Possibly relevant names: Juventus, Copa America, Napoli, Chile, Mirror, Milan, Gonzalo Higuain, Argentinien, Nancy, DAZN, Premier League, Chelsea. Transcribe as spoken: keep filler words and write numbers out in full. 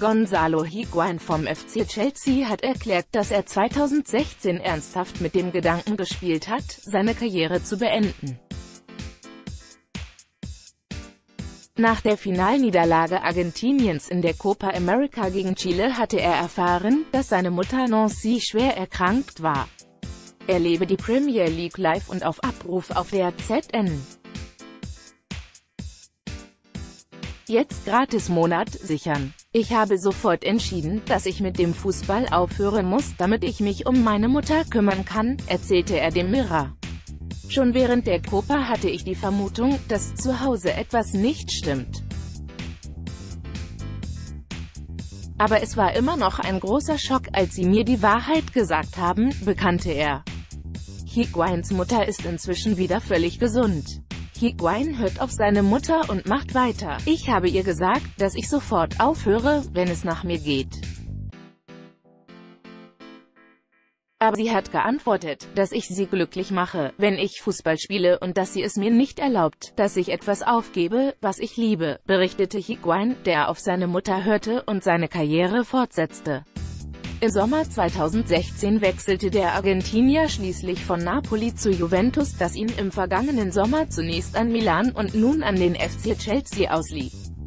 Gonzalo Higuain vom F C Chelsea hat erklärt, dass er zweitausendsechzehn ernsthaft mit dem Gedanken gespielt hat, seine Karriere zu beenden. Nach der Finalniederlage Argentiniens in der Copa America gegen Chile hatte er erfahren, dass seine Mutter Nancy schwer erkrankt war. Er lebe die Premier League live und auf Abruf auf der D A Z N. Jetzt Gratis-Monat sichern. Ich habe sofort entschieden, dass ich mit dem Fußball aufhören muss, damit ich mich um meine Mutter kümmern kann, erzählte er dem Mirror. Schon während der Copa hatte ich die Vermutung, dass zu Hause etwas nicht stimmt. Aber es war immer noch ein großer Schock, als sie mir die Wahrheit gesagt haben, bekannte er. Higuains Mutter ist inzwischen wieder völlig gesund. Higuain hört auf seine Mutter und macht weiter. Ich habe ihr gesagt, dass ich sofort aufhöre, wenn es nach mir geht. Aber sie hat geantwortet, dass ich sie glücklich mache, wenn ich Fußball spiele und dass sie es mir nicht erlaubt, dass ich etwas aufgebe, was ich liebe, berichtete Higuain, der auf seine Mutter hörte und seine Karriere fortsetzte. Im Sommer zweitausendsechzehn wechselte der Argentinier schließlich von Napoli zu Juventus, das ihn im vergangenen Sommer zunächst an Milan und nun an den F C Chelsea auslieh.